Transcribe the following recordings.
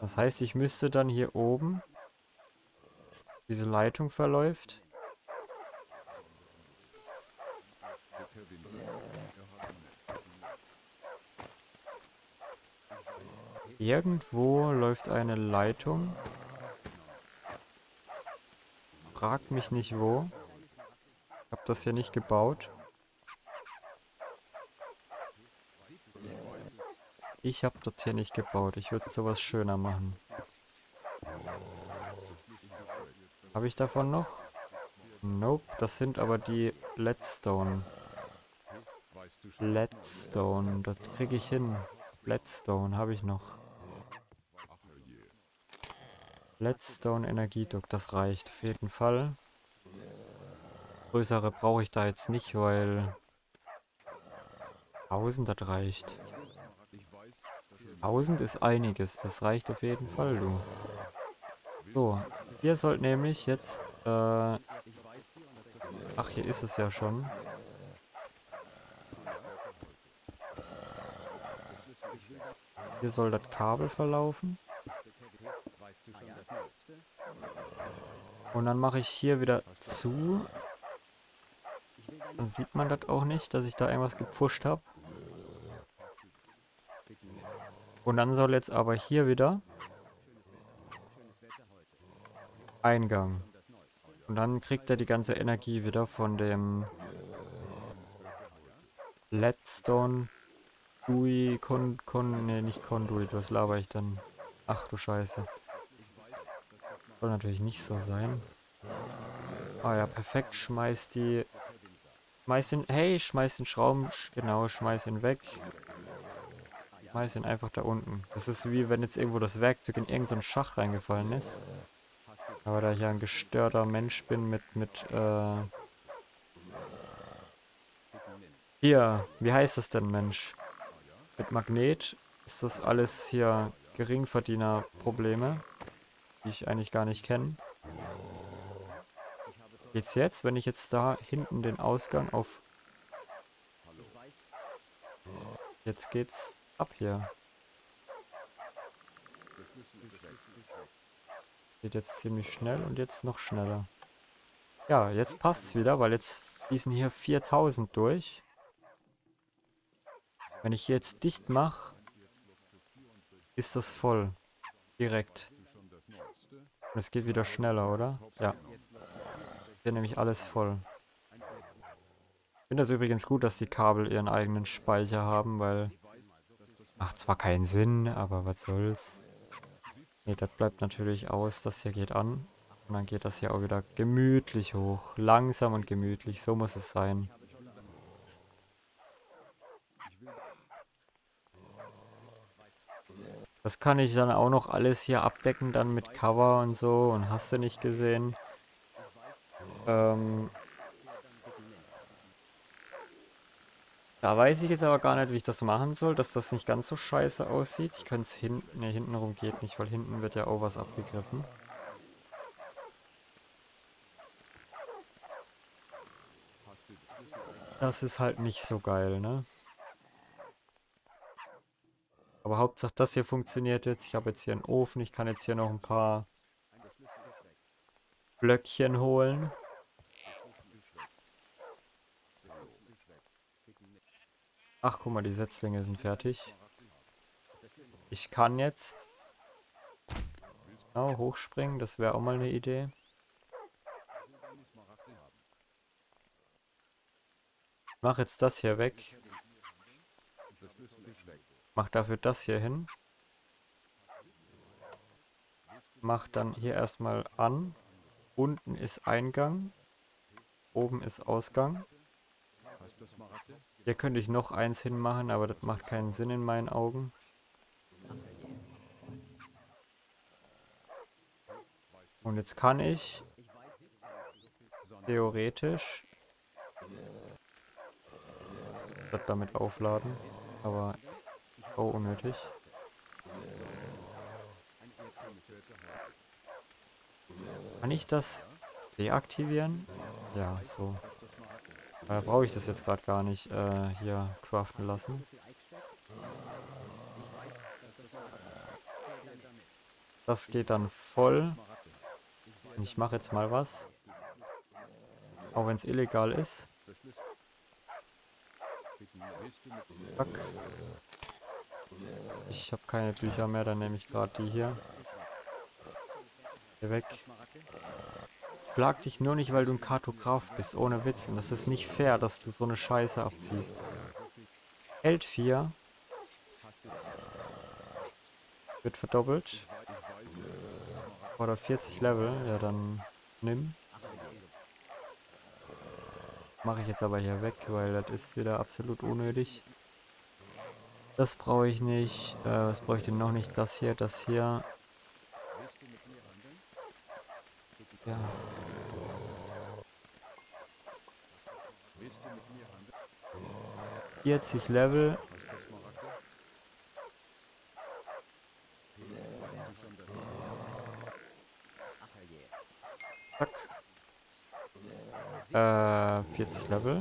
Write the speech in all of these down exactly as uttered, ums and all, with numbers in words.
Das heißt, ich müsste dann hier oben, diese Leitung verläuft. Irgendwo läuft eine Leitung. Fragt mich nicht wo. Ich habe das hier nicht gebaut. Ich habe das hier nicht gebaut. Ich würde sowas schöner machen. Habe ich davon noch? Nope. Das sind aber die Leadstone. Leadstone. Das kriege ich hin. Leadstone habe ich noch. Leadstone Energiedock. Das reicht auf jeden Fall. Größere brauche ich da jetzt nicht, weil tausend das reicht. tausend ist einiges, das reicht auf jeden Fall, du. So, hier sollte nämlich jetzt, äh, ach, hier ist es ja schon. Hier soll das Kabel verlaufen. Und dann mache ich hier wieder zu. Dann sieht man das auch nicht, dass ich da irgendwas gepfuscht habe. Und dann soll jetzt aber hier wieder Eingang. Und dann kriegt er die ganze Energie wieder von dem Leadstone Dui Kon... Kon... Ne, nicht Konduit. Was laber ich dann? Ach du Scheiße. Soll natürlich nicht so sein. Ah ja, perfekt. Schmeiß die... Schmeiß den... Hey, schmeiß den Schrauben... Genau, schmeiß ihn weg. Schmeiß ihn einfach da unten. Das ist wie wenn jetzt irgendwo das Werkzeug in irgendeinen Schacht reingefallen ist. Aber da ich ja ein gestörter Mensch bin mit, mit, äh... Hier, wie heißt das denn, Mensch? Mit Magnet ist das alles hier Geringverdiener-Probleme, die ich eigentlich gar nicht kenne. Geht's jetzt, wenn ich jetzt da hinten den Ausgang auf... Jetzt geht's ab hier. Geht jetzt ziemlich schnell und jetzt noch schneller. Ja, jetzt passt's wieder, weil jetzt fließen hier viertausend durch. Wenn ich hier jetzt dicht mache, ist das voll. Direkt. Und es geht wieder schneller, oder? Ja. Hier nämlich alles voll. Ich finde das übrigens gut, dass die Kabel ihren eigenen Speicher haben, weil... Macht zwar keinen Sinn, aber was soll's. Ne, das bleibt natürlich aus. Das hier geht an. Und dann geht das hier auch wieder gemütlich hoch. Langsam und gemütlich. So muss es sein. Das kann ich dann auch noch alles hier abdecken, dann mit Cover und so. Und hast du nicht gesehen. Ähm... Da weiß ich jetzt aber gar nicht, wie ich das machen soll, dass das nicht ganz so scheiße aussieht. Ich könnte es hinten... Ne, hinten rum geht nicht, weil hinten wird ja auch was abgegriffen. Das ist halt nicht so geil, ne? Aber Hauptsache, das hier funktioniert jetzt. Ich habe jetzt hier einen Ofen. Ich kann jetzt hier noch ein paar Blöckchen holen. Ach, guck mal, die Setzlinge sind fertig. Ich kann jetzt genau hochspringen, das wäre auch mal eine Idee. Ich mach jetzt das hier weg. Mach dafür das hier hin. Mach dann hier erstmal an. Unten ist Eingang. Oben ist Ausgang. Hier könnte ich noch eins hinmachen, aber das macht keinen Sinn in meinen Augen. Und jetzt kann ich theoretisch das damit aufladen, aber ist auch unnötig. Kann ich das deaktivieren? Ja, so. Da brauche ich das jetzt gerade gar nicht äh, hier craften lassen. Das geht dann voll. Und ich mache jetzt mal was. Auch wenn es illegal ist. Zack. Ich habe keine Bücher mehr, dann nehme ich gerade die hier. Hier weg. Plag dich nur nicht, weil du ein Kartograf bist, ohne Witz. Und das ist nicht fair, dass du so eine Scheiße abziehst. L vier. Wird verdoppelt. Oder vierzig Level. Ja, dann nimm. Mache ich jetzt aber hier weg, weil das ist wieder absolut unnötig. Das brauche ich nicht. Äh, was brauche ich denn noch nicht? Das hier, das hier. Ja. vierzig Level. Zack. Äh, vierzig Level.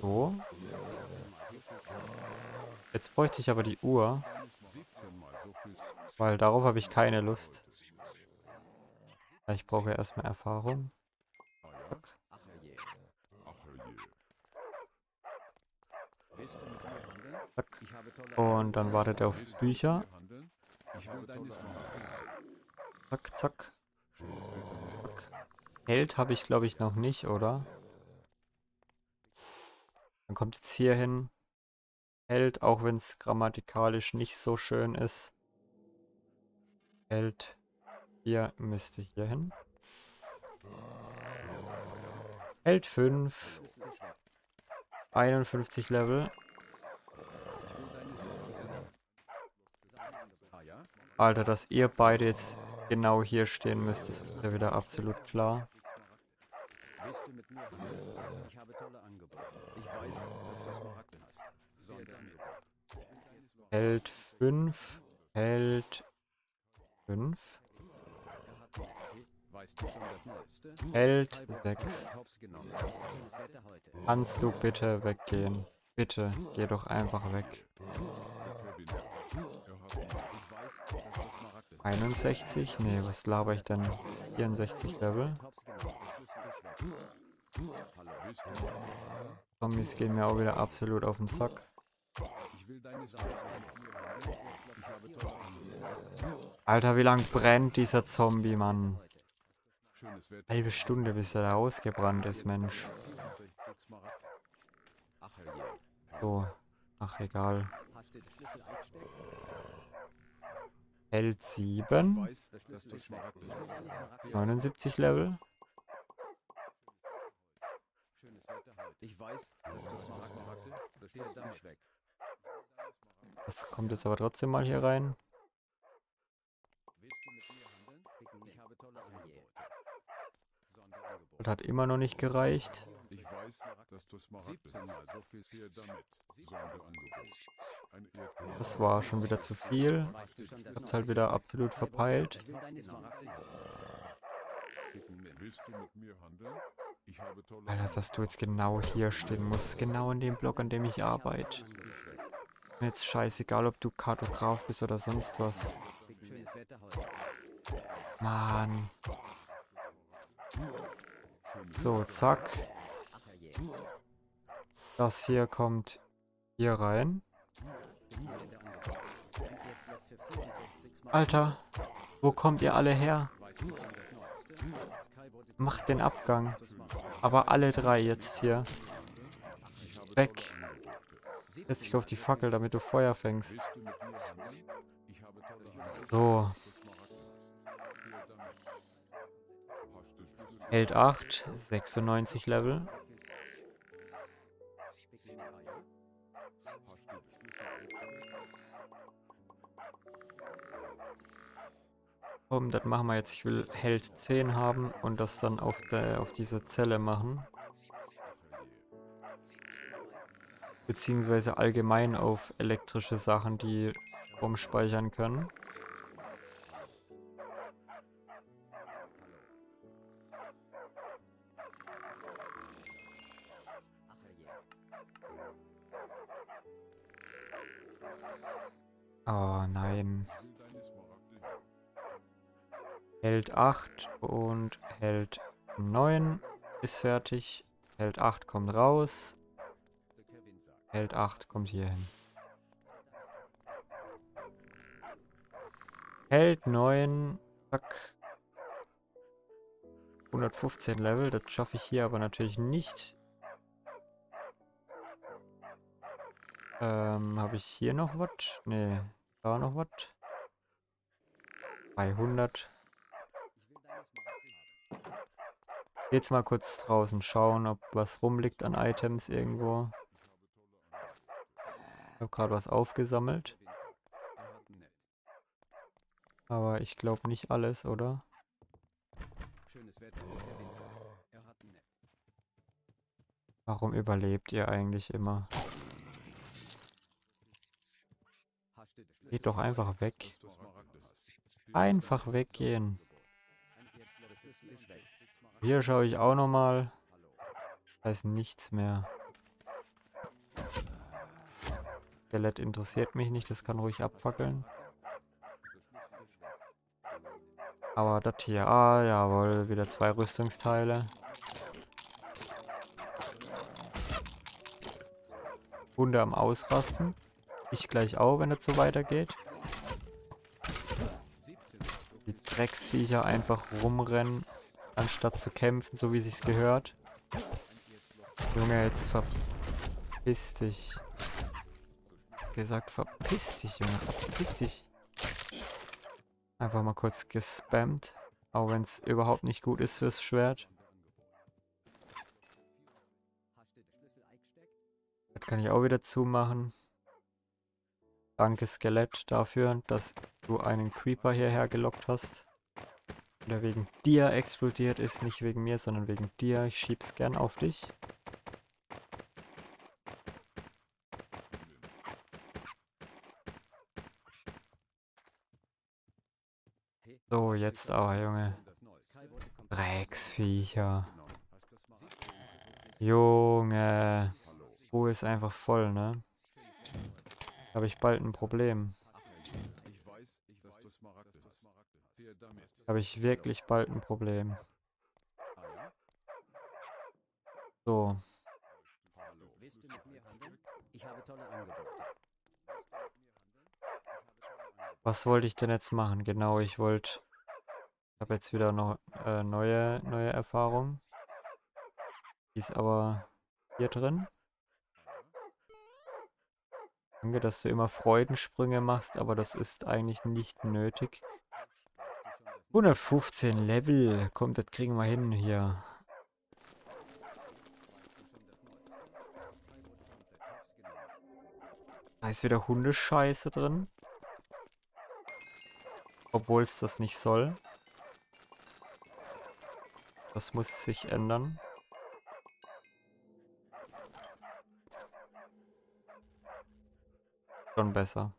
So. Jetzt bräuchte ich aber die Uhr. Weil darauf habe ich keine Lust. Ich brauche ja erstmal Erfahrung. Zack. Zack. Und dann wartet er auf Bücher. Zack, zack. Zack. Held habe ich, glaube ich, noch nicht, oder? Dann kommt jetzt hier hin. Held, auch wenn es grammatikalisch nicht so schön ist. Held. Hier müsste hier hin. Held fünf. einundfünfzig Level. Alter, dass ihr beide jetzt genau hier stehen müsst, ist ja wieder absolut klar. Held fünf. Held fünf. Held sechs. Kannst du bitte weggehen? Bitte, geh doch einfach weg. einundsechzig? Nee, was laber ich denn? vierundsechzig Level. Zombies gehen mir auch wieder absolut auf den Sack. Alter, wie lang brennt dieser Zombie, Mann? Halbe Stunde, bis er da ausgebrannt ist, Mensch. So. Ach, egal. Held sieben. neunundsiebzig Level. Das kommt jetzt aber trotzdem mal hier rein. Das hat immer noch nicht gereicht. Ich weiß, dass du es mal so viel hier damit. Das war schon wieder zu viel. Ich hab's halt wieder absolut verpeilt. Alter, dass du jetzt genau hier stehen musst. Genau in dem Block, an dem ich arbeite. Mir jetzt scheißegal, ob du Kartograf bist oder sonst was. Mann. So, zack. Das hier kommt hier rein. Alter, wo kommt ihr alle her? Macht den Abgang. Aber alle drei jetzt hier. Weg. Setz dich auf die Fackel, damit du Feuer fängst. So. Held acht, sechsundneunzig Level. Komm, das machen wir jetzt. Ich will Held zehn haben und das dann auf, der, auf diese Zelle machen. Beziehungsweise allgemein auf elektrische Sachen, die rumspeichern können. Oh nein. Held acht und Held neun ist fertig. Held acht kommt raus. Held acht kommt hier hin. Held neun. Zack. hundertfünfzehn Level. Das schaffe ich hier aber natürlich nicht. Ähm, habe ich hier noch was? Nee, da noch was? dreihundert. Jetzt mal kurz draußen schauen, ob was rumliegt an Items irgendwo. Ich habe gerade was aufgesammelt. Aber ich glaube nicht alles, oder? Warum überlebt ihr eigentlich immer? Geht doch einfach weg. Einfach weggehen. Hier schaue ich auch nochmal. Da ist nichts mehr. Skelett interessiert mich nicht, das kann ruhig abfackeln. Aber das hier, ah jawohl, wieder zwei Rüstungsteile. Hunde am Ausrasten. Ich gleich auch, wenn das so weitergeht. Die Drecksviecher einfach rumrennen, anstatt zu kämpfen, so wie sich's gehört. Junge, jetzt verpiss dich. Gesagt, verpiss dich, Junge, verpiss dich. Einfach mal kurz gespammt, auch wenn es überhaupt nicht gut ist fürs Schwert. Das kann ich auch wieder zumachen. Danke Skelett dafür, dass du einen Creeper hierher gelockt hast. Der wegen dir explodiert ist, nicht wegen mir, sondern wegen dir. Ich schieb's gern auf dich. So, jetzt aber, Junge. Drecksviecher. Junge. Ruhe ist einfach voll, ne? Da habe ich bald ein Problem. Da habe ich wirklich bald ein Problem. So. Was wollte ich denn jetzt machen? Genau, ich wollte... Ich habe jetzt wieder noch äh, neue, neue Erfahrung. Die ist aber hier drin. Danke, dass du immer Freudensprünge machst, aber das ist eigentlich nicht nötig. hundertfünfzehn Level. Komm, das kriegen wir hin hier. Da ist wieder Hundescheiße drin. Obwohl es das nicht soll. Das muss sich ändern. Schon besser.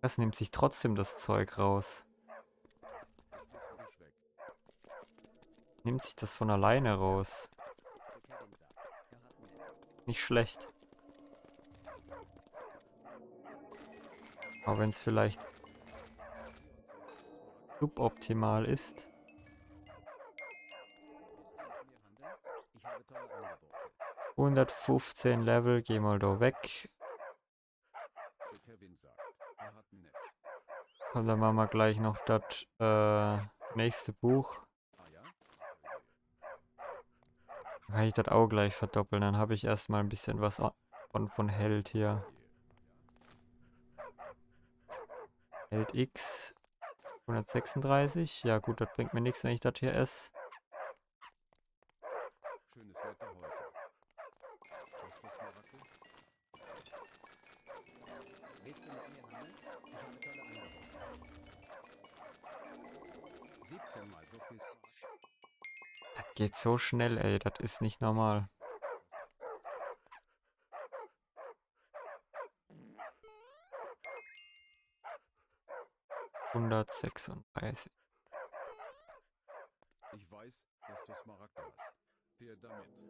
Das nimmt sich trotzdem das Zeug raus. Nimmt sich das von alleine raus. Nicht schlecht. Auch wenn es vielleicht suboptimal ist. hundertfünfzehn Level, geh mal da weg. Und dann machen wir gleich noch das äh, nächste Buch. Dann kann ich das auch gleich verdoppeln, dann habe ich erstmal ein bisschen was von, von Held hier. Held X hundertsechsunddreißig. Ja gut, das bringt mir nichts, wenn ich das hier esse. Das geht so schnell, ey, das ist nicht normal. hundertsechsunddreißig. Ich weiß, dass du Smaragd hast. Hier damit.